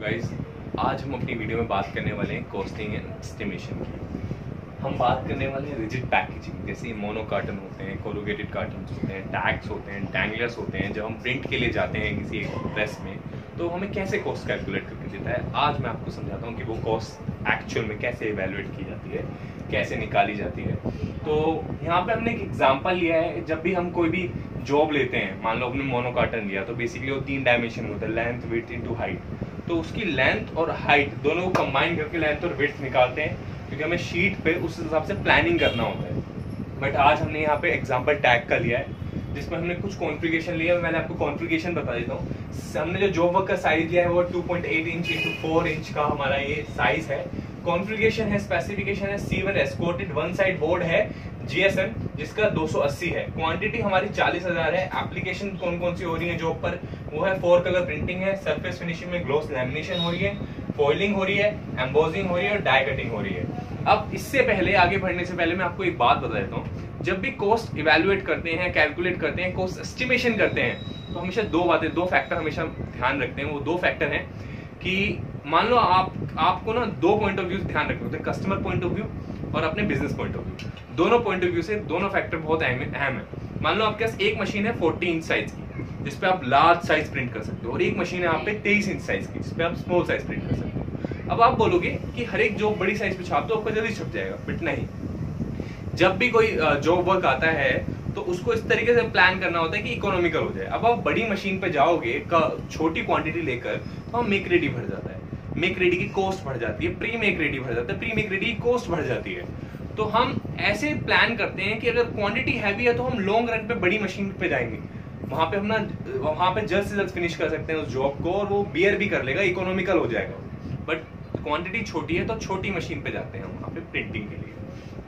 Guys, आज हम अपनी वीडियो में बात करने वाले हैं कॉस्टिंग एंड एस्टिमेशन की। हम बात करने वाले हैं रिजिड पैकेजिंग, जैसे मोनो कार्टन होते हैं, कोरुगेटेड कार्टन्स होते हैं, टैग्स होते हैं, टैंगलर्स होते हैं। जब हम प्रिंट के लिए जाते हैं किसी एक प्रेस में तो हमें कैसे कॉस्ट कैलकुलेट करके देता है। आज मैं आपको समझाता हूँ कि वो कॉस्ट एक्चुअल में कैसे इवेलुएट की जाती है, कैसे निकाली जाती है। तो यहाँ पे हमने एक एग्जांपल लिया है। जब भी हम कोई भी जॉब लेते हैं, मान लो हमने मोनो कार्टन लिया, तो बेसिकली वो 3 डायमेंशन होता है, लेंथ विड्थ इनटू हाइट। तो उसकी लेंथ और हाइट दोनों को कंबाइन करके लेंथ और विड्थ निकालते हैं, क्योंकि हमें शीट पे उस हिसाब से प्लानिंग करना होता है। बट आज हमने यहाँ पे एग्जाम्पल टैग का लिया है, जिसमें हमने कुछ कॉन्फ़िगरेशन लिया है। मैंने आपको कॉन्फ़िगरेशन बता देता हूँ। हमने जो जॉब वर्क का साइज लिया है वो 2.8 इंच इंटू 4 इंच का हमारा ये साइज है। कॉन्फ़िगरेशन है, स्पेसिफिकेशन है, C1 escorted one side board है, GSM जिसका 280 है, क्वांटिटी हमारी 40,000 है। एप्लीकेशन कौन कौन सी हो रही है जॉब पर, वो है 4 कलर प्रिंटिंग है, सरफेस फिनिशिंग में ग्लॉस लैमिनेशन हो रही है, फोइलिंग हो रही है, एम्बोसिंग हो रही है और डाई कटिंग हो रही है। अब इससे पहले, आगे बढ़ने से पहले मैं आपको एक बात बता देता हूँ। जब भी कॉस्ट इवेल्युएट करते हैं, कैलकुलेट करते हैं, कॉस्ट एस्टिमेशन करते हैं, तो हमेशा दो बातें, दो फैक्टर हमेशा ध्यान रखते हैं। वो दो फैक्टर हैं कि मान लो आपको ना दो पॉइंट ऑफ व्यू ध्यान रखते होते हैं, कस्टमर पॉइंट ऑफ व्यू और अपने बिजनेस पॉइंट ऑफ व्यू। दोनों पॉइंट ऑफ व्यू से दोनों फैक्टर बहुत अहम है। मान लो आपके पास एक मशीन है 14 इंच साइज की, जिसपे आप लार्ज साइज प्रिंट कर सकते हो, और एक मशीन है आप पे 23 इंच साइज की, जिसपे आप स्मॉल साइज प्रिंट कर सकते हो। अब आप बोलोगे कि हर एक जो बड़ी साइज पे छाप दो आपका जल्दी छप जाएगा, बट नहीं। जब भी कोई जॉब वर्क आता है तो उसको इस तरीके से प्लान करना होता है कि इकोनॉमिकल हो जाए। अब आप बड़ी मशीन पे जाओगे छोटी क्वांटिटी लेकर, तो हम मेक रेडी भर जाता है, मेक रेडी की कॉस्ट बढ़ जाती है, प्री मेक रेडी भर जाता है, प्री मेक रेडी की कॉस्ट बढ़ जाती है। तो हम ऐसे प्लान करते हैं कि अगर क्वांटिटी हैवी है तो हम लॉन्ग रन पे बड़ी मशीन पे जाएंगे, वहाँ पे जल्द से जल्द फिनिश कर सकते हैं उस जॉब को, और वो बियर भी कर लेगा, इकोनॉमिकल हो जाएगा। बट क्वांटिटी छोटी है तो छोटी मशीन पे जाते हैं वहाँ पे प्रिंटिंग के लिए।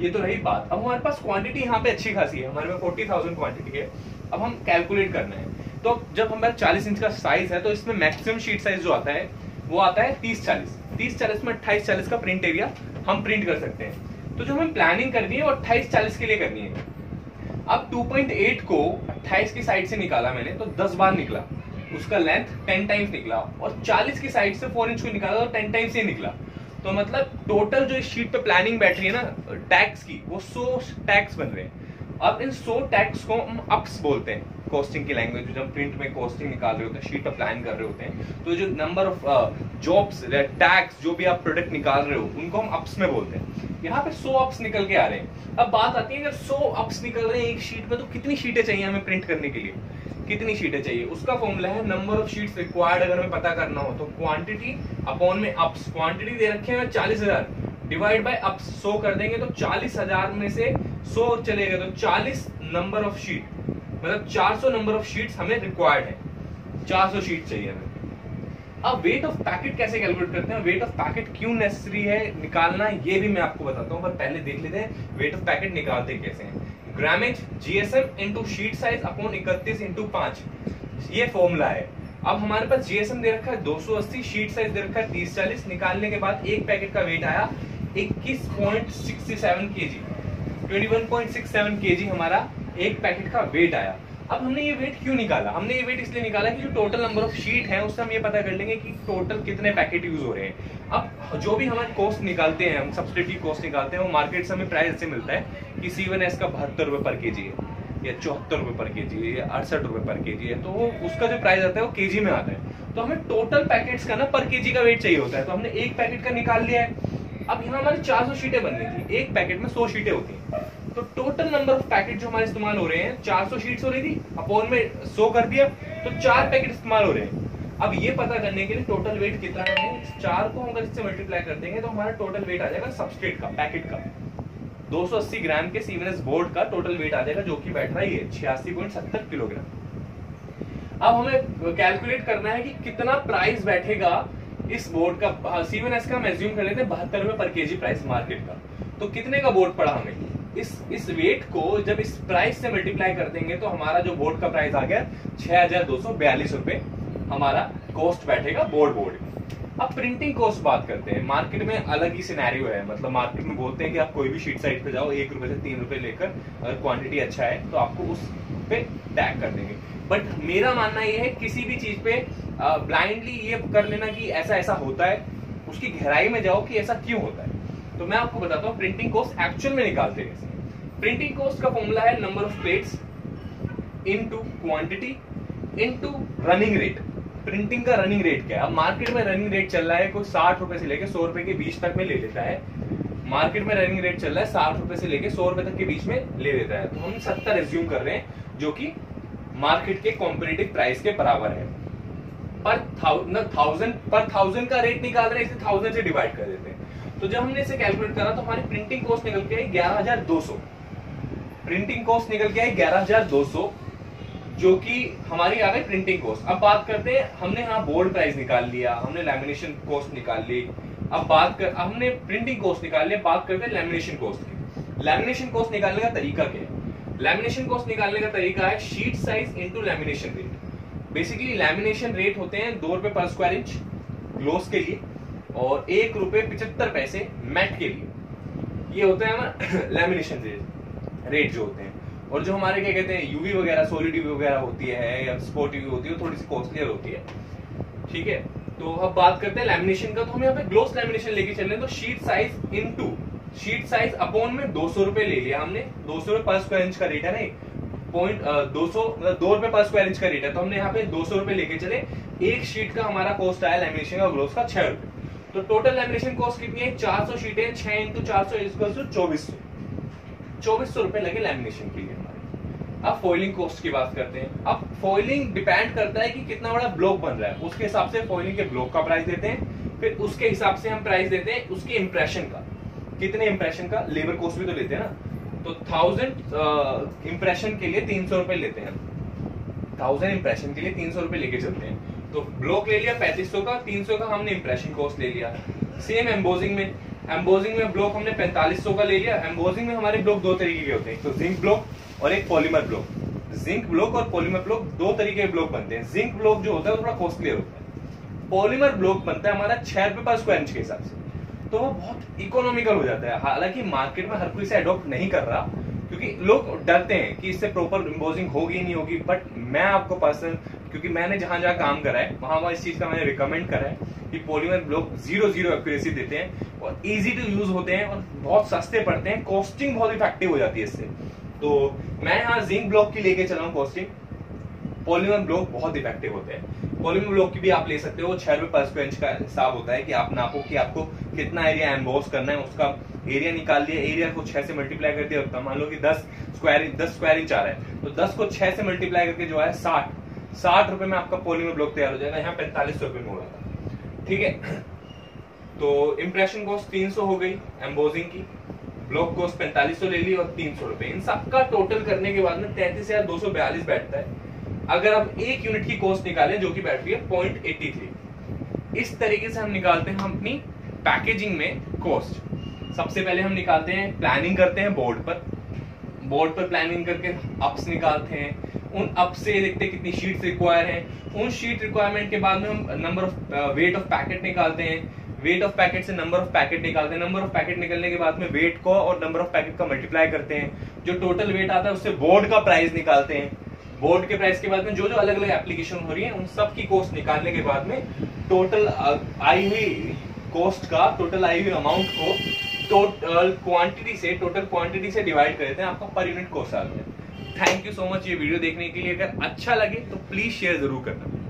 ये तो रही बात। अब हमारे पास क्वांटिटी यहाँ पे अच्छी खासी है, हमारे पास 40,000 क्वांटिटी है। अब हम कैलकुलेट करना है, तो जब हमारा 40 इंच का साइज है तो इसमें मैक्सिमम शीट साइज जो आता है वो आता है 30-40 में 28-40 का प्रिंट एरिया हम प्रिंट कर सकते हैं। तो जो हमें प्लानिंग करनी है वो 28-40 के लिए करनी है। अब 2.8 को 28 की साइड से निकाला मैंने, तो 10 बार निकला, उसका लेंथ 10 टाइम्स निकला, और 40 की साइड से 4 इंच को निकाला तो 10 टाइम्स ही निकला। तो मतलब टोटल जो इस शीट पे प्लानिंग बैठ रही है ना टैक्स की, वो 100 टैक्स बन रहे हैं। अब इन 100 टैक्स को हम अप्स बोलते हैं कॉस्टिंग की लैंग्वेज में। जब प्रिंट में कॉस्टिंग निकाल रहे होते हैं, शीट पर प्लान कर रहे होते हैं, तो जो नंबर ऑफ जॉब्स, टैक्स, जो भी आप प्रोडक्ट निकाल रहे हो, उनको हम अप्स में बोलते हैं। यहाँ पे 100 अप्स निकल के आ रहे हैं। अब बात आती है, अगर 100 अप्स निकल रहे हैं एक शीट में, तो कितनी शीटें चाहिए हमें प्रिंट करने के लिए, कितनी शीटें चाहिए? उसका फॉर्मूला है नंबर ऑफ शीट्स रिक्वायर्ड। अगर हमें पता करना हो तो क्वांटिटी अपॉन में अप्स। क्वांटिटी दे रखे हैं 40,000 डिवाइड बाय अप्स, 100 कर देंगे तो 40,000 में से 100 चलेगा तो 40 नंबर ऑफ शीट, मतलब 400 नंबर ऑफ शीट्स हमें रिक्वायर्ड है, 400 शीट चाहिए हमें। अब वेट ऑफ पैकेट कैसे कैलकुलेट करते हैं, वेट ऑफ पैकेट क्यों नेसेसरी है निकालना, ये भी मैं आपको बताता हूँ, पर पहले देख लेते हैं वेट ऑफ पैकेट निकालते कैसे हैं। Grammage GSM into sheet size upon 31 into 5, ये फॉर्मूला है। अब हमारे पास GSM दे रखा है 280, शीट साइज दे रखा है 30-40। निकालने के बाद एक पैकेट का वेट आया 21.67 kg हमारा एक पैकेट का वेट आया। अब हमने ये वेट क्यों निकाला? हमने ये वेट इसलिए निकाला कि जो टोटल नंबर ऑफ शीट है उससे हम ये पता कर लेंगे कि टोटल कितने पैकेट यूज हो रहे हैं। अब जो भी हमारे कॉस्ट निकालते हैं, हम सब्सिट्यूट कॉस्ट निकालते हैं, वो मार्केट से हमें प्राइस से मिलता है कि C1S का 72 रुपये पर केजी है, या 74 रुपये पर केजी है, या 68 रुपये पर केजी है। तो वो उसका जो प्राइस आता है वो केजी में आता है। तो हमें टोटल पैकेट्स का ना पर केजी का वेट चाहिए होता है, तो हमने एक पैकेट का निकाल लिया है। अब यहाँ हमारी 400 शीटें बननी थी, एक पैकेट में 100 शीटें होती हैं, तो टोटल नंबर ऑफ पैकेट जो हमारे इस्तेमाल हो रहे हैं 400 शीट्स हो रही थी, अपॉन में 100 कर दिया तो 4 पैकेट इस्तेमाल हो रहे हैं। अब ये पता करने के लिए टोटल वेट कितना है, 4 को अगर इससे मल्टीप्लाई कर देंगे तो हमारा टोटल वेट आ जाएगा सब्सट्रेट का, पैकेट का 280 ग्राम के सीवनेस बोर्ड का टोटल वेट आ जाएगा, जो कि बैठ रहा है 86.70 किलोग्राम। अब हमें कैलकुलेट करना है कि कितना प्राइस बैठेगा इस बोर्ड का। C1S का हम एज्यूम कर लेते हैं 72 रुपये पर केजी प्राइस मार्केट का, तो कितने का बोर्ड पड़ा हमें? इस वेट को जब इस प्राइस से मल्टीप्लाई कर देंगे तो हमारा जो बोर्ड का प्राइस आ गया 6,242 रुपये, हमारा कॉस्ट बैठेगा बोर्ड। अब प्रिंटिंग कॉस्ट बात करते हैं। मार्केट में अलग ही सिनेरियो है, मतलब मार्केट में बोलते हैं कि आप कोई भी शीट साइट पे जाओ, 1 रुपये से 3 रुपये लेकर, अगर क्वांटिटी अच्छा है तो आपको उस पे टैग कर देंगे। बट मेरा मानना यह है किसी भी चीज पे ब्लाइंडली ये कर लेना कि ऐसा ऐसा होता है, उसकी गहराई में जाओ कि ऐसा क्यों होता है। तो मैं आपको बताता हूँ प्रिंटिंग कॉस्ट एक्चुअल में निकालते हैं। प्रिंटिंग कॉस्ट का फॉर्मूला है number of plates into quantity into running rate. Printing का रनिंग रेट क्या है? अब मार्केट में रनिंग रेट चल रहा है कोई 60 रुपए से लेकर 100 रुपए के बीच तक में ले लेता है। मार्केट में रनिंग रेट चल रहा है 60 रुपए से लेकर 100 रुपए तक के बीच में ले लेता है। तो हम 70 एज्यूम कर रहे हैं जो कि मार्केट के कॉम्पिटिटिव प्राइस के बराबर है। पर थाउजेंड का रेट निकाल रहे हैं इसे 1000 से डिवाइड कर देते हैं। तो जब हमने इसे कैलकुलेट करा तो हमारी प्रिंटिंग कॉस्ट निकल के आई 11200। प्रिंटिंग कॉस्ट निकल के आई 11200 जो कि हमारी आ गई प्रिंटिंग कॉस्ट। अब बात करते हैं, हमने यहाँ बोर्ड प्राइस निकाल लिया, हमने लैमिनेशन कॉस्ट निकाल ली, अब हमने प्रिंटिंग कॉस्ट निकाल लिया। बात करते हैं लैमिनेशन कॉस्ट की। लैमिनेशन कॉस्ट निकालने का तरीका क्या है? लैमिनेशन कॉस्ट निकालने का तरीका है sheet size into lamination rate. Basically lamination rate होते हैं 2 रुपए/स्क्वायर इंच ग्लोस के लिए और 1 रुपये 75 पैसे मैट के लिए। ये होता है हमारा लैमिनेशन रेट जो होते हैं। और जो हमारे क्या कहते हैं यूवी वगैरह सॉलिड यूवी वगैरह होती है या स्पॉट यूवी होती है, थोड़ी सी कॉस्टलियर होती है, ठीक है। तो अब बात करते हैं लैमिनेशन का। तो हम यहाँ पे ग्लॉस लैमिनेशन लेके चल रहे हैं तो शीट साइज अपॉन में 200 रुपए ले लिया हमने। 200 रुपए/स्क्वायर इंच का रेट है नहीं, 2 रुपए/स्क्वायर इंच का रेट है। तो हमने यहाँ पे 200 रुपए लेके चले। एक शीट का हमारा कॉस्ट आया लैमिनेशन का ग्लॉस का 6 रुपए। तो टोटल लैमिनेशन कॉस्ट कितनी है? 400 शीटें 6 × 400 = 2400। 2400 रुपए लगे लैमिनेशन के लिए हमारे। अब फॉइलिंग कॉस्ट की बात करते हैं। अब फॉइलिंग डिपेंड करता है कि कितना बड़ा ब्लॉक बन रहा है, उसके हिसाब से फॉइलिंग के ब्लॉक का प्राइस देते हैं। फिर उसके हिसाब से हम प्राइस देते हैं उसके इंप्रेशन का, कितने इंप्रेशन का। लेबर कॉस्ट भी तो लेते हैं ना। तो 1000 इंप्रेशन के लिए 300 रुपए लेते हैं। 1000 इंप्रेशन के लिए 300 रुपए लेके चलते हैं। तो ब्लॉक ले लिया 3500 का, 300 का हमने इंप्रेशन कॉस्ट ले लिया। सेम एम्बोसिंग में, एम्बोसिंग में ब्लॉक हमने 4500 का ले लिया। एम्बोसिंग में हमारे ब्लॉक दो तरीके के होते हैं, एक तो जिंक ब्लॉक और एक पॉलीमर ब्लॉक। जिंक ब्लॉक और पॉलीमर ब्लॉक दो तरीके के ब्लॉक बनते हैं। जिंक ब्लॉक जो होता है वो थोड़ा कॉस्टलियर होता है। पॉलीमर ब्लॉक बनता है हमारा 6 रुपए/स्क्वायर इंच के हिसाब से, तो वो बहुत इकोनॉमिकल हो जाता है। हालांकि मार्केट में हर कोई इसे अडोप्ट नहीं कर रहा क्योंकि लोग डरते हैं कि इससे प्रॉपर एम्बोसिंग होगी नहीं होगी। बट मैं आपको पर्सनल, क्योंकि मैंने जहां जहां काम करा है वहां इस चीज का मैंने रिकमेंड करा है कि पॉलीमर ब्लॉक 0.0 एक्यूरेसी देते हैं और इजी टू यूज होते हैं और बहुत सस्ते पड़ते हैं। कॉस्टिंग बहुत इफेक्टिव हो जाती है इससे। तो मैं यहाँ जिंक ब्लॉक की लेके चला हूँ कॉस्टिंग। पॉलीमर ब्लॉक बहुत इफेक्टिव होते हैं। पॉलीमर ब्लॉक की भी आप ले सकते हो, 6 रुपए/स्क्वायर इंच का हिसाब होता है कि आप नापो कि आपको कितना एरिया एम्बॉस करना है, उसका एरिया निकाल लिया, एरिया को 6 से मल्टीप्लाई कर दिया। मान लो कि 10 स्क्वायर इंच आ रहा है तो 10 को 6 से मल्टीप्लाई करके जो है 60 रुपए में आपका पॉलीमर ब्लॉक तैयार हो जाएगा। यहाँ 4500 रुपए में हो रहा था, ठीक है। तो इंप्रेशन कॉस्ट 300 हो गई एम्बोसिंग की, ब्लॉक कॉस्ट 4500 ले ली और 300 रुपए। इन सबका टोटल करने के बाद में 33242 बैठता है। अगर आप एक यूनिट की कॉस्ट निकालें जो कि बैठती है 0.83। इस तरीके से हम निकालते हैं हम अपनी पैकेजिंग में कॉस्ट। सबसे पहले हम निकालते हैं, प्लानिंग करते हैं बोर्ड पर। बोर्ड पर प्लानिंग करके अप्स निकालते हैं। उन अप से देखते हैं कितनी शीट्स रिक्वायर हैं। उन शीट रिक्वायरमेंट के बाद में हम number of weight of packet निकालते हैं। वेट ऑफ पैकेट से नंबर ऑफ पैकेट निकालते हैं। नंबर ऑफ पैकेट निकलने के बाद में वेट को और नंबर ऑफ पैकेट का मल्टीप्लाई करते हैं। जो टोटल वेट आता है उससे बोर्ड का प्राइस निकालते हैं। बोर्ड के प्राइस के बाद में जो जो अलग अलग एप्लीकेशन हो रही है उन सब की कॉस्ट निकालने के बाद में टोटल आई हुई कॉस्ट का, टोटल आई हुई अमाउंट को टोटल क्वांटिटी से डिवाइड कर देते हैं। आपका पर यूनिट कॉस्ट आता है। थैंक यू सो मच ये वीडियो देखने के लिए। अगर अच्छा लगे तो प्लीज शेयर जरूर करना।